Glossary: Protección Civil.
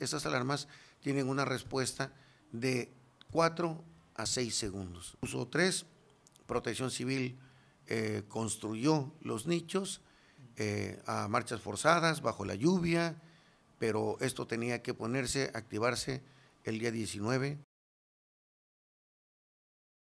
Estas alarmas tienen una respuesta de 4 a 6 segundos. Uso 3, Protección Civil construyó los nichos a marchas forzadas, bajo la lluvia, pero esto tenía que ponerse, activarse el día 19